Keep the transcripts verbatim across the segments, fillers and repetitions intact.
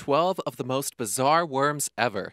twelve of the most bizarre worms ever.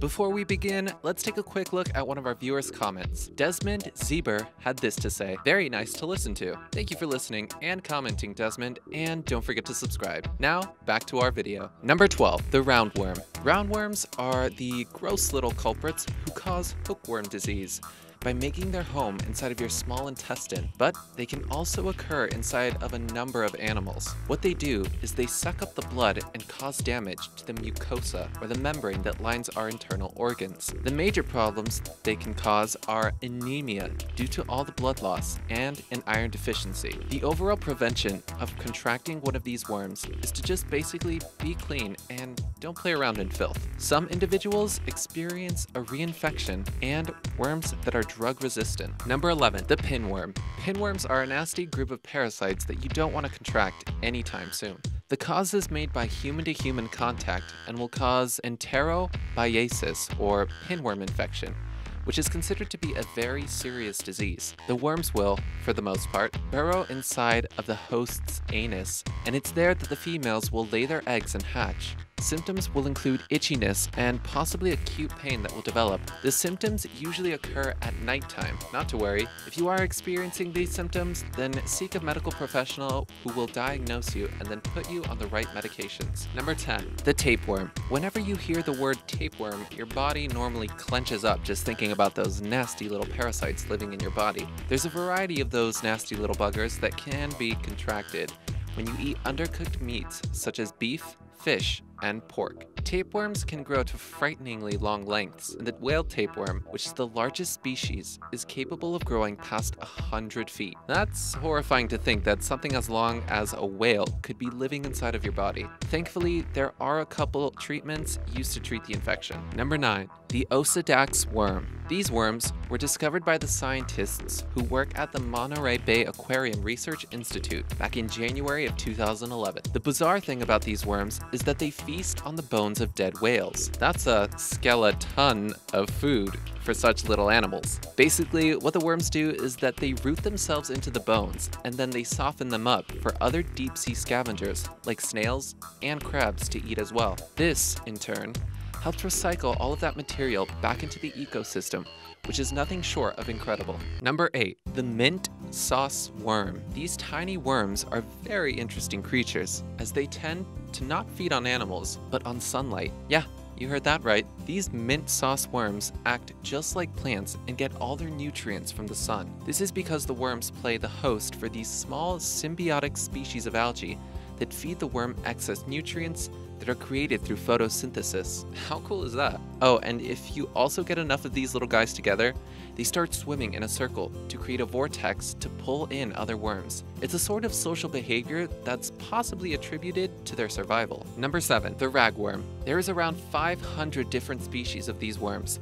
Before we begin, let's take a quick look at one of our viewers' comments. Desmond Zeber had this to say, very nice to listen to. Thank you for listening and commenting, Desmond, and don't forget to subscribe. Now, back to our video. Number twelve, the roundworm. Roundworms are the gross little culprits who cause hookworm disease by making their home inside of your small intestine, but they can also occur inside of a number of animals. What they do is they suck up the blood and cause damage to the mucosa, or the membrane that lines our internal organs. The major problems they can cause are anemia due to all the blood loss and an iron deficiency. The overall prevention of contracting one of these worms is to just basically be clean and don't play around in filth. Some individuals experience a reinfection and worms that are drug resistant. Number eleven, the pinworm. Pinworms are a nasty group of parasites that you don't want to contract anytime soon. The cause is made by human-to-human contact and will cause enterobiasis, or pinworm infection, which is considered to be a very serious disease. The worms will, for the most part, burrow inside of the host's anus, and it's there that the females will lay their eggs and hatch. Symptoms will include itchiness and possibly acute pain that will develop. The symptoms usually occur at nighttime. Not to worry, if you are experiencing these symptoms, then seek a medical professional who will diagnose you and then put you on the right medications. Number ten, the tapeworm. Whenever you hear the word tapeworm, your body normally clenches up just thinking about those nasty little parasites living in your body. There's a variety of those nasty little buggers that can be contracted when you eat undercooked meats such as beef, fish, and pork. Tapeworms can grow to frighteningly long lengths, and the whale tapeworm, which is the largest species, is capable of growing past one hundred feet. That's horrifying to think that something as long as a whale could be living inside of your body. Thankfully, there are a couple treatments used to treat the infection. Number nine, the Osedax worm. These worms were discovered by the scientists who work at the Monterey Bay Aquarium Research Institute back in January of two thousand eleven. The bizarre thing about these worms is that they feast on the bones of dead whales. That's a skeleton of food for such little animals. Basically, what the worms do is that they root themselves into the bones, and then they soften them up for other deep-sea scavengers like snails and crabs to eat as well. This, in turn, helps recycle all of that material back into the ecosystem, which is nothing short of incredible. Number eight, the mint sauce worm. These tiny worms are very interesting creatures, as they tend to not feed on animals, but on sunlight. Yeah, you heard that right. These mint sauce worms act just like plants and get all their nutrients from the sun. This is because the worms play the host for these small symbiotic species of algae that feed the worm excess nutrients that are created through photosynthesis. How cool is that? Oh, and if you also get enough of these little guys together, they start swimming in a circle to create a vortex to pull in other worms. It's a sort of social behavior that's possibly attributed to their survival. Number seven, the ragworm. There is around five hundred different species of these worms,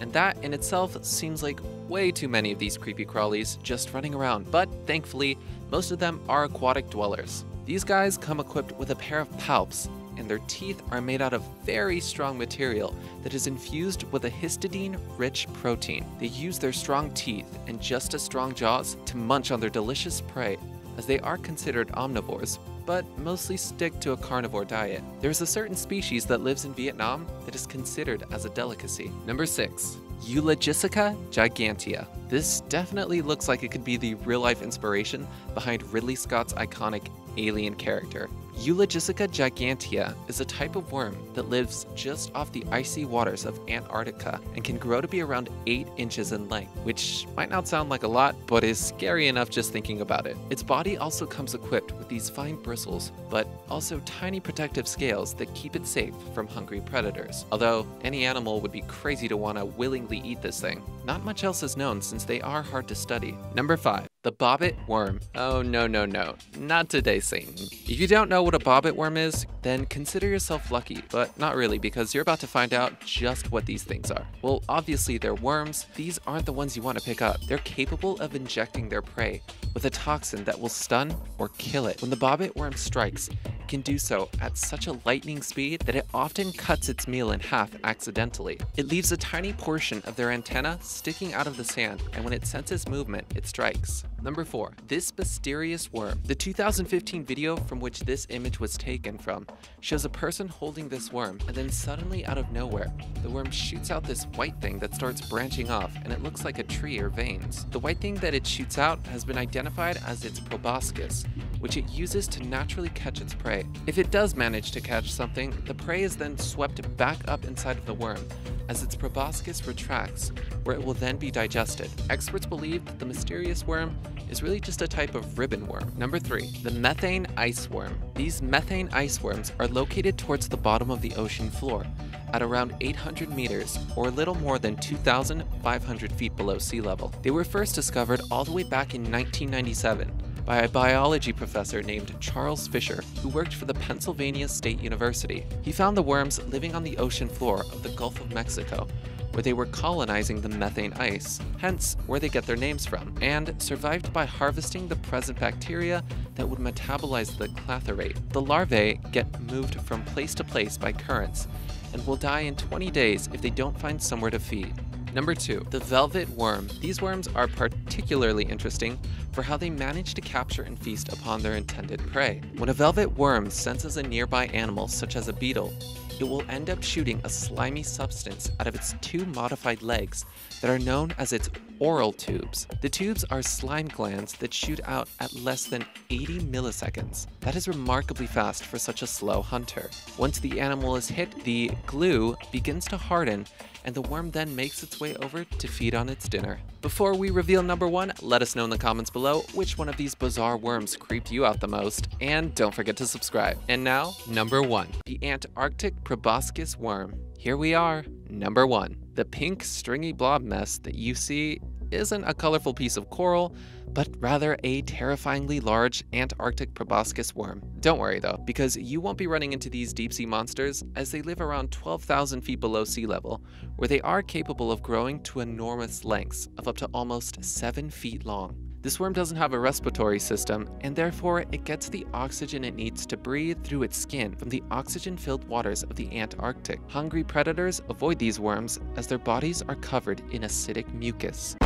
and that in itself seems like way too many of these creepy crawlies just running around, but thankfully, most of them are aquatic dwellers. These guys come equipped with a pair of palps, and their teeth are made out of very strong material that is infused with a histidine-rich protein. They use their strong teeth and just as strong jaws to munch on their delicious prey, as they are considered omnivores, but mostly stick to a carnivore diet. There's a certain species that lives in Vietnam that is considered as a delicacy. Number six, Eulagisca Gigantea. This definitely looks like it could be the real-life inspiration behind Ridley Scott's iconic Alien character. Eulagisca gigantea is a type of worm that lives just off the icy waters of Antarctica and can grow to be around eight inches in length, which might not sound like a lot, but is scary enough just thinking about it. Its body also comes equipped with these fine bristles, but also tiny protective scales that keep it safe from hungry predators. Although any animal would be crazy to want to willingly eat this thing. Not much else is known since they are hard to study. Number five, the bobbit worm. Oh no, no, no, not today, Satan. If you don't know what a bobbit worm is, then consider yourself lucky, but not really, because you're about to find out just what these things are. Well, obviously they're worms. These aren't the ones you want to pick up. They're capable of injecting their prey with a toxin that will stun or kill it. When the bobbit worm strikes, can do so at such a lightning speed that it often cuts its meal in half accidentally. It leaves a tiny portion of their antenna sticking out of the sand, and when it senses movement, it strikes. Number four, this mysterious worm. The two thousand fifteen video from which this image was taken from shows a person holding this worm, and then suddenly out of nowhere, the worm shoots out this white thing that starts branching off, and it looks like a tree or veins. The white thing that it shoots out has been identified as its proboscis, which it uses to naturally catch its prey. If it does manage to catch something, the prey is then swept back up inside of the worm, as its proboscis retracts, where it will then be digested. Experts believe that the mysterious worm is really just a type of ribbon worm. Number three, the methane ice worm. These methane ice worms are located towards the bottom of the ocean floor, at around eight hundred meters, or a little more than two thousand five hundred feet below sea level. They were first discovered all the way back in nineteen ninety-seven, by a biology professor named Charles Fisher, who worked for the Pennsylvania State University. He found the worms living on the ocean floor of the Gulf of Mexico, where they were colonizing the methane ice, hence where they get their names from, and survived by harvesting the present bacteria that would metabolize the clathrate. The larvae get moved from place to place by currents, and will die in twenty days if they don't find somewhere to feed. Number two, the velvet worm. These worms are particularly interesting for how they manage to capture and feast upon their intended prey. When a velvet worm senses a nearby animal, such as a beetle, it will end up shooting a slimy substance out of its two modified legs that are known as its oral tubes. The tubes are slime glands that shoot out at less than eighty milliseconds. That is remarkably fast for such a slow hunter. Once the animal is hit, the glue begins to harden, and the worm then makes its way over to feed on its dinner. Before we reveal number one, let us know in the comments below which one of these bizarre worms creeped you out the most, and don't forget to subscribe. And now, number one, the Antarctic Proboscis Worm. Here we are, number one. The pink stringy blob mess that you see isn't a colorful piece of coral, but rather a terrifyingly large Antarctic proboscis worm. Don't worry though, because you won't be running into these deep sea monsters, as they live around twelve thousand feet below sea level, where they are capable of growing to enormous lengths of up to almost seven feet long. This worm doesn't have a respiratory system, and therefore it gets the oxygen it needs to breathe through its skin from the oxygen-filled waters of the Antarctic. Hungry predators avoid these worms as their bodies are covered in acidic mucus.